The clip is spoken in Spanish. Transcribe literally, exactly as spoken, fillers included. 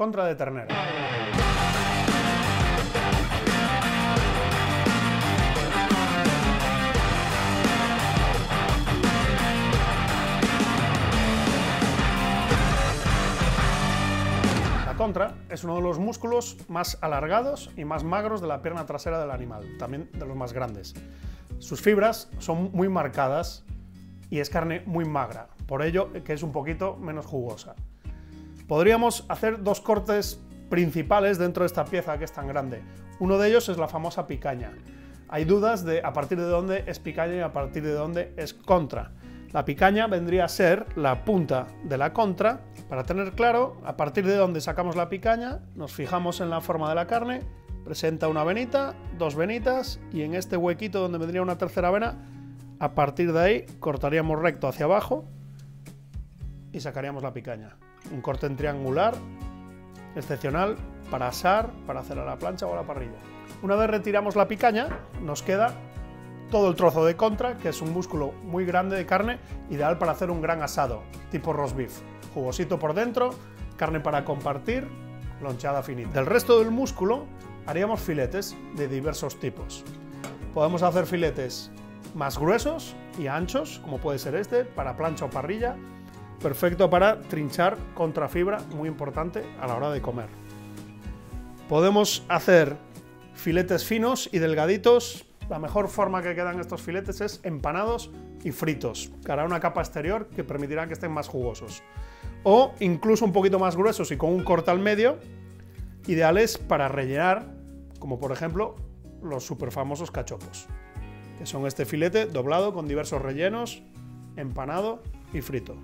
contra de ternera. La contra es uno de los músculos más alargados y más magros de la pierna trasera del animal, también de los más grandes. Sus fibras son muy marcadas y es carne muy magra, por ello que es un poquito menos jugosa. Podríamos hacer dos cortes principales dentro de esta pieza que es tan grande. Uno de ellos es la famosa picaña. Hay dudas de a partir de dónde es picaña y a partir de dónde es contra. La picaña vendría a ser la punta de la contra. Para tener claro, a partir de dónde sacamos la picaña, nos fijamos en la forma de la carne, presenta una venita, dos venitas y en este huequito donde vendría una tercera vena, a partir de ahí cortaríamos recto hacia abajo y sacaríamos la picaña. Un corte en triangular, excepcional, para asar, para hacer a la plancha o a la parrilla. Una vez retiramos la picaña, nos queda todo el trozo de contra, que es un músculo muy grande de carne, ideal para hacer un gran asado, tipo roast beef. Jugosito por dentro, carne para compartir, lonchada finita. Del resto del músculo haríamos filetes de diversos tipos. Podemos hacer filetes más gruesos y anchos, como puede ser este, para plancha o parrilla. Perfecto para trinchar contra fibra, muy importante a la hora de comer. Podemos hacer filetes finos y delgaditos. La mejor forma que quedan estos filetes es empanados y fritos, que hará una capa exterior que permitirá que estén más jugosos. O incluso un poquito más gruesos y con un corte al medio, ideales para rellenar, como por ejemplo los super famosos cachopos, que son este filete doblado con diversos rellenos, empanado y frito.